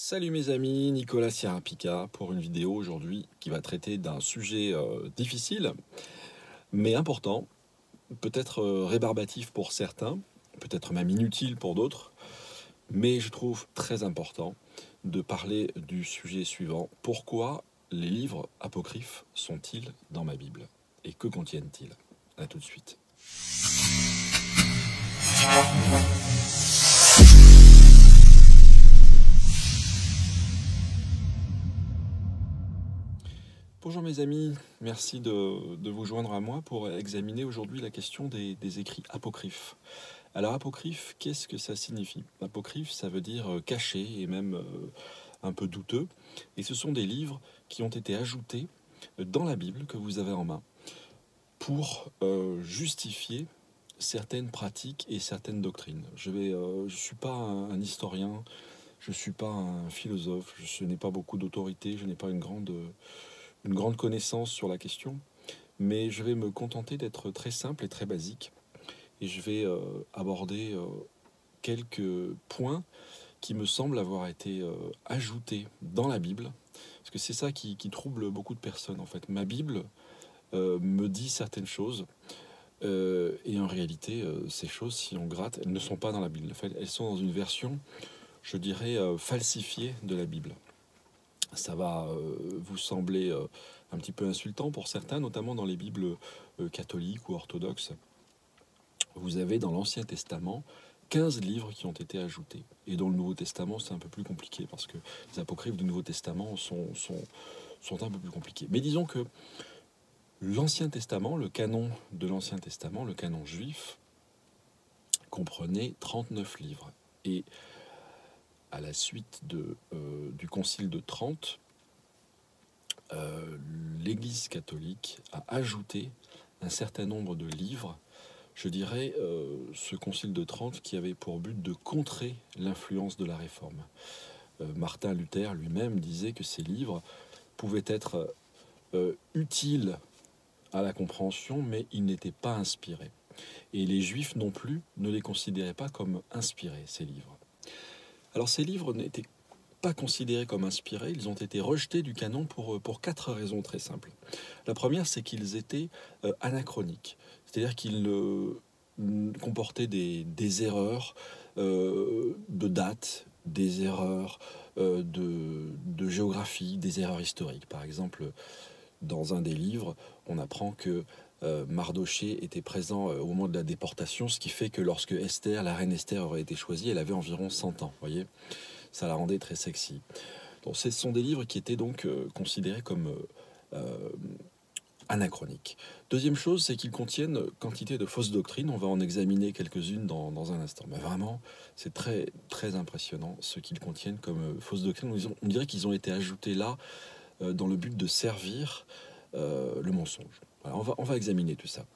Salut mes amis, Nicolas Sierapica pour une vidéo aujourd'hui qui va traiter d'un sujet difficile mais important, peut-être rébarbatif pour certains, peut-être même inutile pour d'autres, mais je trouve très important de parler du sujet suivant. Pourquoi les livres apocryphes sont-ils dans ma Bible et que contiennent-ils? A tout de suite. Bonjour mes amis, merci de vous joindre à moi pour examiner aujourd'hui la question des écrits apocryphes. Alors apocryphe, qu'est-ce que ça signifie? Apocryphe, ça veut dire caché et même un peu douteux. Et ce sont des livres qui ont été ajoutés dans la Bible que vous avez en main pour justifier certaines pratiques et certaines doctrines. Je suis pas un historien, je suis pas un philosophe, je n'ai pas beaucoup d'autorité, je n'ai pas une grande connaissance sur la question, mais je vais me contenter d'être très simple et très basique, et je vais aborder quelques points qui me semblent avoir été ajoutés dans la Bible, parce que c'est ça qui trouble beaucoup de personnes en fait. Ma Bible me dit certaines choses, et en réalité ces choses, si on gratte, elles ne sont pas dans la Bible, elles sont dans une version, je dirais, falsifiée de la Bible. Ça va vous sembler un petit peu insultant pour certains, notamment dans les Bibles catholiques ou orthodoxes. Vous avez dans l'Ancien Testament 15 livres qui ont été ajoutés. Et dans le Nouveau Testament, c'est un peu plus compliqué, parce que les apocryphes du Nouveau Testament sont un peu plus compliqués. Mais disons que l'Ancien Testament, le canon de l'Ancien Testament, le canon juif, comprenait 39 livres. Et à la suite du Concile de Trente, l'Église catholique a ajouté un certain nombre de livres. Je dirais ce Concile de Trente qui avait pour but de contrer l'influence de la Réforme. Martin Luther lui-même disait que ces livres pouvaient être utiles à la compréhension, mais ils n'étaient pas inspirés. Et les Juifs non plus ne les considéraient pas comme inspirés, ces livres. Alors ces livres n'étaient pas considérés comme inspirés, ils ont été rejetés du canon pour 4 raisons très simples. La première, c'est qu'ils étaient anachroniques, c'est-à-dire qu'ils comportaient des erreurs de date, des erreurs de géographie, des erreurs historiques. Par exemple, dans un des livres, on apprend que Mardochée était présent au moment de la déportation, ce qui fait que lorsque Esther, la reine Esther, aurait été choisie, elle avait environ 100 ans, voyez, ça la rendait très sexy. Donc ce sont des livres qui étaient donc considérés comme anachroniques. Deuxième chose, c'est qu'ils contiennent quantité de fausses doctrines, on va en examiner quelques-unes dans un instant, mais vraiment c'est très très impressionnant ce qu'ils contiennent comme fausses doctrines. On dirait qu'ils ont été ajoutés là dans le but de servir le mensonge. Voilà, on va examiner tout ça.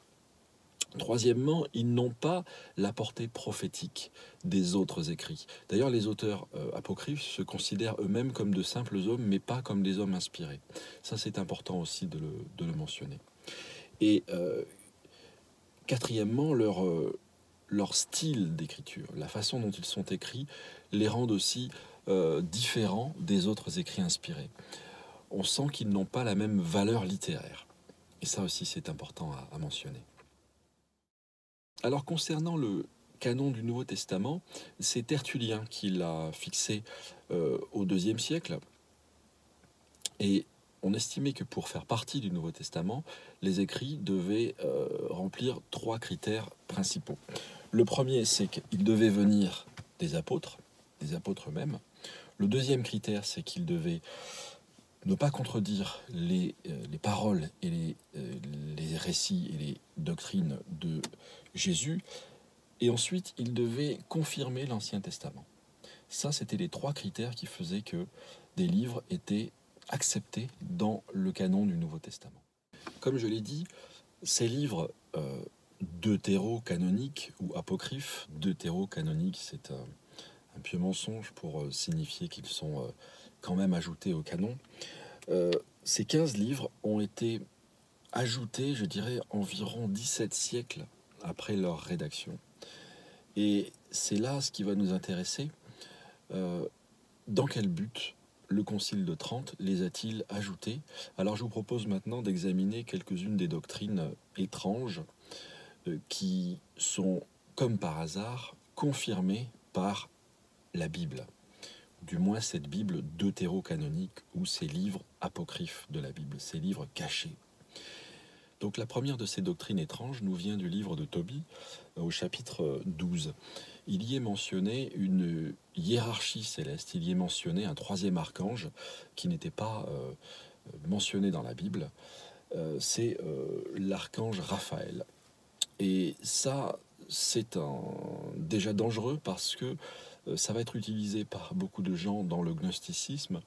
Troisièmement, ils n'ont pas la portée prophétique des autres écrits. D'ailleurs, les auteurs apocryphes se considèrent eux-mêmes comme de simples hommes, mais pas comme des hommes inspirés. Ça, c'est important aussi de le mentionner. Et quatrièmement, leur style d'écriture, la façon dont ils sont écrits, les rendent aussi différents des autres écrits inspirés. On sent qu'ils n'ont pas la même valeur littéraire. Et ça aussi, c'est important à mentionner. Alors, concernant le canon du Nouveau Testament, c'est Tertullien qui l'a fixé au IIe siècle. Et on estimait que pour faire partie du Nouveau Testament, les écrits devaient remplir 3 critères principaux. Le premier, c'est qu'ils devaient venir des apôtres eux-mêmes. Le deuxième critère, c'est qu'ils devaient ne pas contredire les paroles et les récits et les doctrines de Jésus. Et ensuite, il devait confirmer l'Ancien Testament. Ça, c'était les 3 critères qui faisaient que des livres étaient acceptés dans le canon du Nouveau Testament. Comme je l'ai dit, ces livres deutéro-canoniques ou apocryphes, deutéro-canoniques, c'est un pieux mensonge pour signifier qu'ils sont quand même ajoutés au canon. Ces 15 livres ont été ajoutés, je dirais, environ 17 siècles après leur rédaction. Et c'est là ce qui va nous intéresser. Dans quel but le Concile de Trente les a-t-il ajoutés? Alors je vous propose maintenant d'examiner quelques-unes des doctrines étranges qui sont, comme par hasard, confirmées par la Bible. Du moins cette Bible deutérocanonique ou ces livres apocryphes de la Bible, ces livres cachés. Donc la première de ces doctrines étranges nous vient du livre de Tobie, au chapitre 12. Il y est mentionné une hiérarchie céleste, il y est mentionné un troisième archange qui n'était pas mentionné dans la Bible, c'est l'archange Raphaël. Et ça, c'est déjà dangereux parce que ça va être utilisé par beaucoup de gens dans le gnosticisme,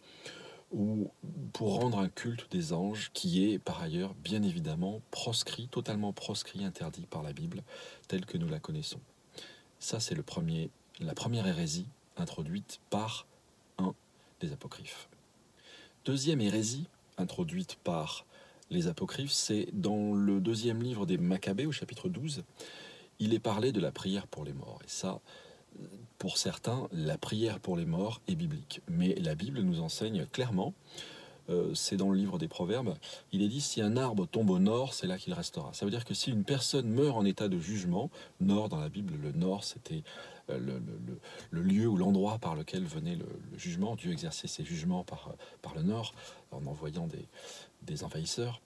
ou pour rendre un culte des anges qui est par ailleurs bien évidemment proscrit, totalement proscrit, interdit par la Bible telle que nous la connaissons. Ça c'est la première hérésie introduite par un des apocryphes. Deuxième hérésie introduite par les apocryphes, c'est dans le deuxième livre des Maccabées au chapitre 12, il est parlé de la prière pour les morts et ça... Pour certains, la prière pour les morts est biblique, mais la Bible nous enseigne clairement, c'est dans le livre des Proverbes, il est dit « si un arbre tombe au nord, c'est là qu'il restera ». Ça veut dire que si une personne meurt en état de jugement, nord dans la Bible, le nord c'était le lieu ou l'endroit par lequel venait le jugement, Dieu exerçait ses jugements par le nord en envoyant des envahisseurs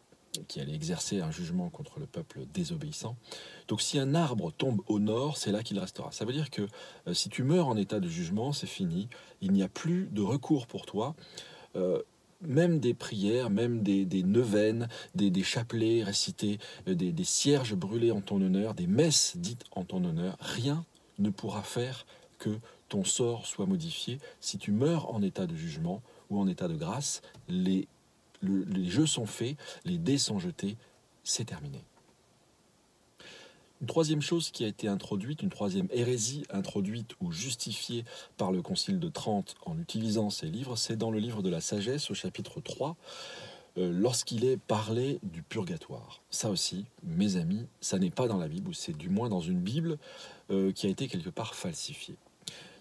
qui allait exercer un jugement contre le peuple désobéissant. Donc si un arbre tombe au nord, c'est là qu'il restera. Ça veut dire que si tu meurs en état de jugement, c'est fini, il n'y a plus de recours pour toi. Même des prières, même des neuvaines, des chapelets récités, des cierges brûlés en ton honneur, des messes dites en ton honneur, rien ne pourra faire que ton sort soit modifié. Si tu meurs en état de jugement ou en état de grâce, les jeux sont faits, les dés sont jetés, c'est terminé. Une troisième chose qui a été introduite, une troisième hérésie introduite ou justifiée par le Concile de Trente en utilisant ces livres, c'est dans le livre de la Sagesse, au chapitre 3, lorsqu'il est parlé du purgatoire. Ça aussi, mes amis, ça n'est pas dans la Bible, ou c'est du moins dans une Bible qui a été quelque part falsifiée.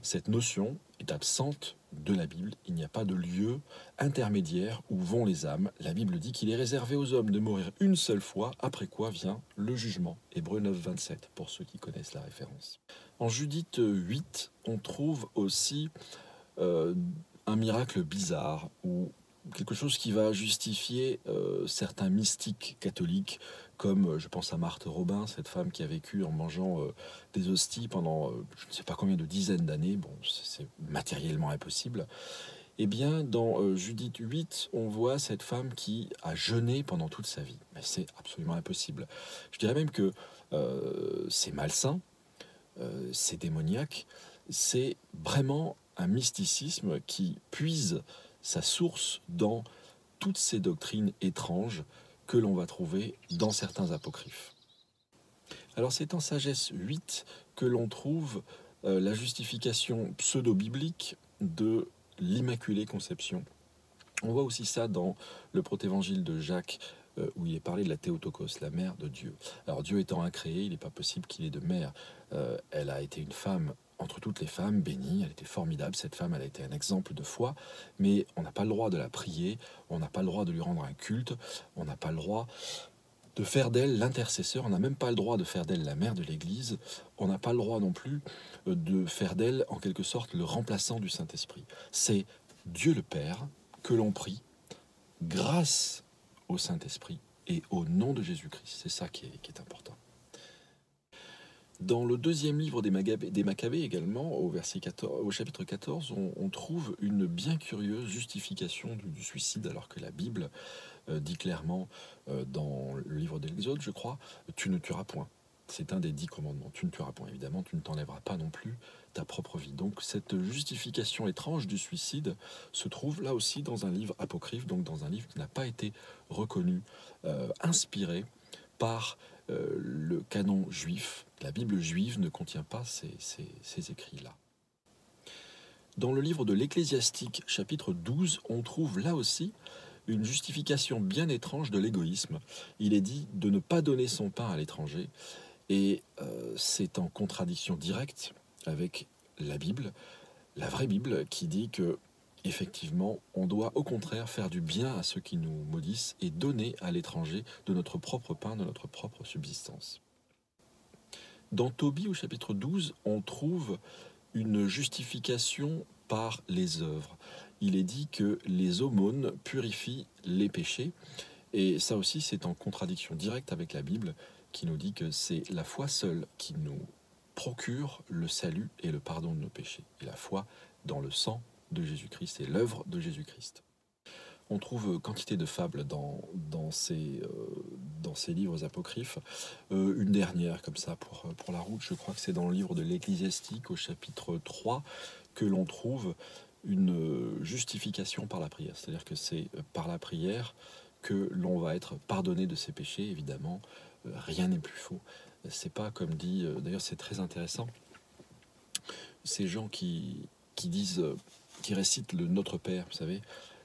Cette notion est absente de la Bible, il n'y a pas de lieu intermédiaire où vont les âmes. La Bible dit qu'il est réservé aux hommes de mourir une seule fois, après quoi vient le jugement. Hébreux 9, 27, pour ceux qui connaissent la référence. En Judith 8, on trouve aussi un miracle bizarre, ou quelque chose qui va justifier certains mystiques catholiques, comme je pense à Marthe Robin, cette femme qui a vécu en mangeant des hosties pendant je ne sais pas combien de dizaines d'années, bon, c'est matériellement impossible. Eh bien, dans Judith 8, on voit cette femme qui a jeûné pendant toute sa vie. Mais c'est absolument impossible. Je dirais même que c'est malsain, c'est démoniaque, c'est vraiment un mysticisme qui puise sa source dans toutes ces doctrines étranges que l'on va trouver dans certains apocryphes. Alors c'est en Sagesse 8 que l'on trouve la justification pseudo-biblique de l'Immaculée Conception. On voit aussi ça dans le Protévangile de Jacques, où il est parlé de la Théotokos, la mère de Dieu. Alors Dieu étant incréé, il n'est pas possible qu'il ait de mère. Elle a été une femme entre toutes les femmes, bénie, elle était formidable, cette femme, elle a été un exemple de foi, mais on n'a pas le droit de la prier, on n'a pas le droit de lui rendre un culte, on n'a pas le droit de faire d'elle l'intercesseur, on n'a même pas le droit de faire d'elle la mère de l'Église, on n'a pas le droit non plus de faire d'elle, en quelque sorte, le remplaçant du Saint-Esprit. C'est Dieu le Père que l'on prie, grâce au Saint-Esprit et au nom de Jésus-Christ. C'est ça qui est important. Dans le deuxième livre des Maccabées également, au chapitre 14, on trouve une bien curieuse justification du suicide, alors que la Bible dit clairement dans le livre de l'Exode, je crois, « tu ne tueras point ». C'est un des 10 commandements. Tu ne tueras point, évidemment, tu ne t'enlèveras pas non plus ta propre vie. Donc cette justification étrange du suicide se trouve là aussi dans un livre apocryphe, donc dans un livre qui n'a pas été reconnu, inspiré par... le canon juif, la Bible juive ne contient pas ces écrits-là. Dans le livre de l'Ecclésiastique, chapitre 12, on trouve là aussi une justification bien étrange de l'égoïsme. Il est dit de ne pas donner son pain à l'étranger, et c'est en contradiction directe avec la Bible, la vraie Bible, qui dit que Effectivement, on doit au contraire faire du bien à ceux qui nous maudissent et donner à l'étranger de notre propre pain, de notre propre subsistance. Dans Tobie, au chapitre 12, on trouve une justification par les œuvres. Il est dit que les aumônes purifient les péchés, et ça aussi c'est en contradiction directe avec la Bible, qui nous dit que c'est la foi seule qui nous procure le salut et le pardon de nos péchés, et la foi dans le sang de Jésus-Christ et l'œuvre de Jésus-Christ. On trouve quantité de fables dans ces livres apocryphes. Une dernière, comme ça, pour la route, je crois que c'est dans le livre de l'Ecclésiastique, au chapitre 3, que l'on trouve une justification par la prière. C'est-à-dire que c'est par la prière que l'on va être pardonné de ses péchés, évidemment. Rien n'est plus faux. C'est pas comme dit... D'ailleurs, c'est très intéressant. Ces gens qui récitent le Notre Père, vous savez,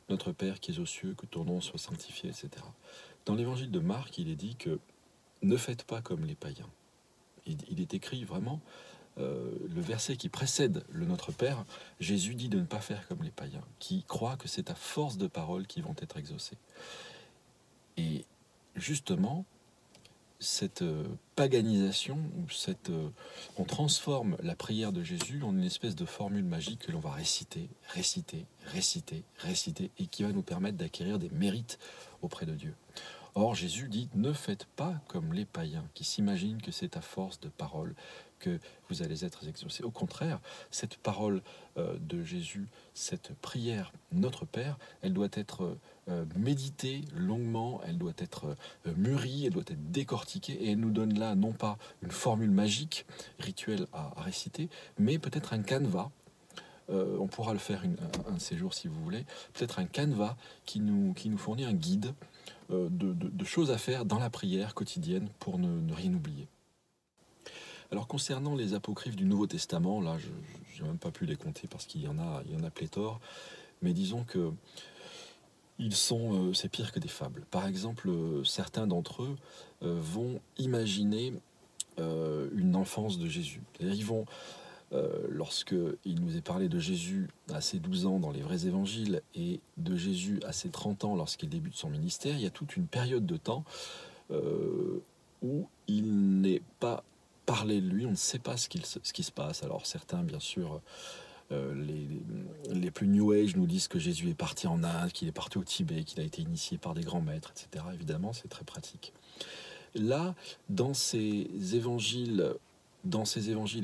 « Notre Père qui es aux cieux, que ton nom soit sanctifié, etc. » Dans l'évangile de Marc, il est dit que « ne faites pas comme les païens ». Il est écrit vraiment, le verset qui précède le « Notre Père », Jésus dit de ne pas faire comme les païens, qui croient que c'est à force de paroles qu'ils vont être exaucés. Et justement, cette paganisation, on transforme la prière de Jésus en une espèce de formule magique que l'on va réciter, réciter, réciter, réciter, et qui va nous permettre d'acquérir des mérites auprès de Dieu. Or, Jésus dit « Ne faites pas comme les païens qui s'imaginent que c'est à force de parole que vous allez être exaucés. » Au contraire, cette parole de Jésus, cette prière « Notre Père », elle doit être méditée longuement, elle doit être mûrie, elle doit être décortiquée, et elle nous donne là non pas une formule magique, rituelle à réciter, mais peut-être un canevas. On pourra le faire un de ces jours si vous voulez, peut-être un canevas qui nous fournit un guide de choses à faire dans la prière quotidienne pour ne rien oublier. Alors concernant les apocryphes du Nouveau Testament, là je n'ai même pas pu les compter parce qu'il y en a pléthore, mais disons que c'est pire que des fables. Par exemple, certains d'entre eux vont imaginer une enfance de Jésus. Ils vont... Lorsqu'il nous est parlé de Jésus à ses 12 ans dans les vrais évangiles et de Jésus à ses 30 ans lorsqu'il débute son ministère, il y a toute une période de temps où il n'est pas parlé de lui, on ne sait pas ce qui se passe. Alors certains, bien sûr, les plus New Age nous disent que Jésus est parti en Inde, qu'il est parti au Tibet, qu'il a été initié par des grands maîtres, etc. Évidemment, c'est très pratique. Là, dans ces évangiles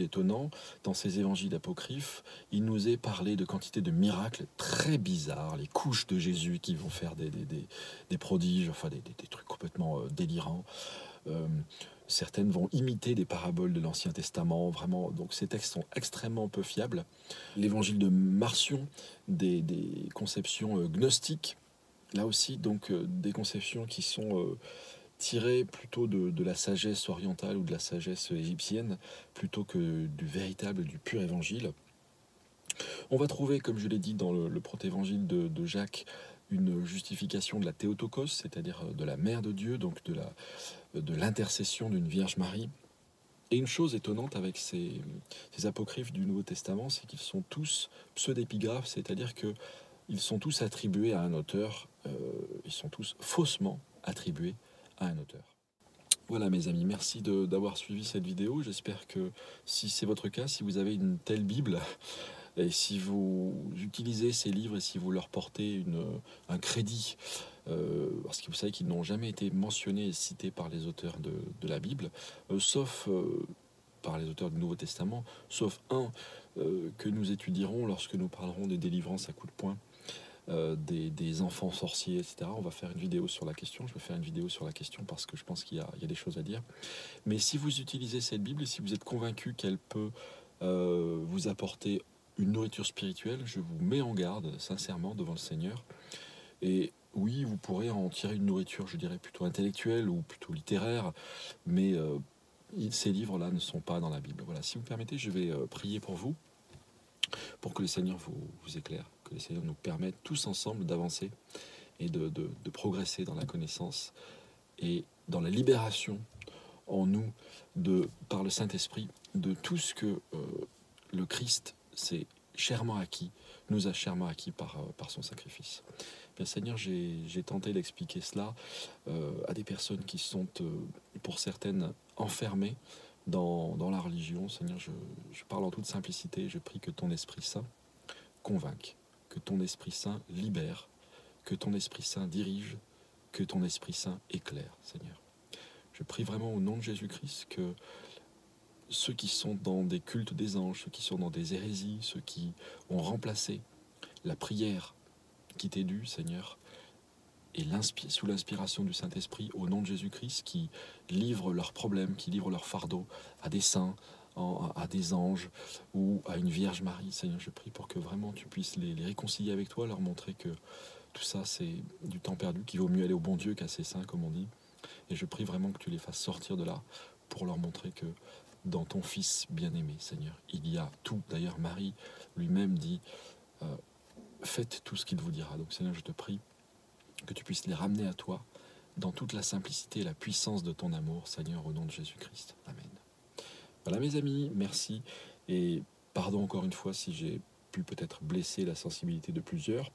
étonnants, dans ces évangiles apocryphes, il nous est parlé de quantité de miracles très bizarres, les couches de Jésus qui vont faire des prodiges, enfin des trucs complètement délirants. Certaines vont imiter des paraboles de l'Ancien Testament, vraiment, donc ces textes sont extrêmement peu fiables. L'évangile de Marcion, des conceptions gnostiques, là aussi, donc des conceptions qui sont... tiré plutôt de la sagesse orientale ou de la sagesse égyptienne, plutôt que du véritable, du pur évangile. On va trouver, comme je l'ai dit dans le Protévangile de Jacques, une justification de la Théotokos, c'est-à-dire de la mère de Dieu, donc de l'intercession d'une Vierge Marie. Et une chose étonnante avec ces apocryphes du Nouveau Testament, c'est qu'ils sont tous pseudépigraphes, c'est-à-dire qu'ils sont tous attribués à un auteur, ils sont tous faussement attribués à un auteur. Voilà mes amis, merci d'avoir suivi cette vidéo. J'espère que si c'est votre cas, si vous avez une telle Bible et si vous utilisez ces livres et si vous leur portez un crédit, parce que vous savez qu'ils n'ont jamais été mentionnés et cités par les auteurs de la Bible, sauf par les auteurs du Nouveau Testament, sauf un que nous étudierons lorsque nous parlerons des délivrances à coups de poing. Des enfants sorciers, etc. On va faire une vidéo sur la question. Je vais faire une vidéo sur la question parce que je pense qu'il y a des choses à dire. Mais si vous utilisez cette Bible et si vous êtes convaincu qu'elle peut vous apporter une nourriture spirituelle, je vous mets en garde, sincèrement, devant le Seigneur. Et oui, vous pourrez en tirer une nourriture, je dirais, plutôt intellectuelle ou plutôt littéraire, mais ces livres-là ne sont pas dans la Bible. Voilà, si vous me permettez, je vais prier pour vous, pour que le Seigneur vous éclaire, que le Seigneur nous permette tous ensemble d'avancer et de progresser dans la connaissance et dans la libération en nous, par le Saint-Esprit, de tout ce que le Christ s'est chèrement acquis, nous a chèrement acquis par son sacrifice. Bien, Seigneur, j'ai tenté d'expliquer cela à des personnes qui sont, pour certaines, enfermées dans la religion. Seigneur, je parle en toute simplicité, je prie que ton Esprit Saint convainque, que ton Esprit Saint libère, que ton Esprit Saint dirige, que ton Esprit Saint éclaire, Seigneur. Je prie vraiment au nom de Jésus-Christ que ceux qui sont dans des cultes des anges, ceux qui sont dans des hérésies, ceux qui ont remplacé la prière qui t'est due, Seigneur, et sous l'inspiration du Saint-Esprit, au nom de Jésus-Christ, qui livrent leurs problèmes, qui livrent leurs fardeaux à des saints, à des anges ou à une Vierge Marie. Seigneur, je prie pour que vraiment tu puisses les réconcilier avec toi, leur montrer que tout ça, c'est du temps perdu, qu'il vaut mieux aller au bon Dieu qu'à ses saints, comme on dit. Et je prie vraiment que tu les fasses sortir de là pour leur montrer que dans ton Fils bien-aimé, Seigneur, il y a tout. D'ailleurs, Marie lui-même dit « Faites tout ce qu'il vous dira ». Donc, Seigneur, je te prie que tu puisses les ramener à toi dans toute la simplicité et la puissance de ton amour, Seigneur, au nom de Jésus-Christ. Amen. Voilà, mes amis, merci. Et pardon encore une fois si j'ai pu peut-être blesser la sensibilité de plusieurs,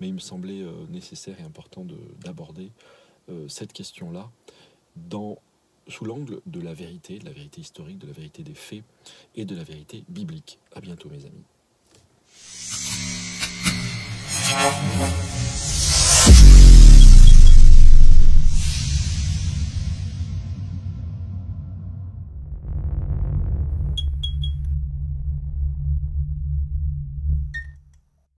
mais il me semblait nécessaire et important d'aborder cette question-là sous l'angle de la vérité historique, de la vérité des faits et de la vérité biblique. À bientôt, mes amis.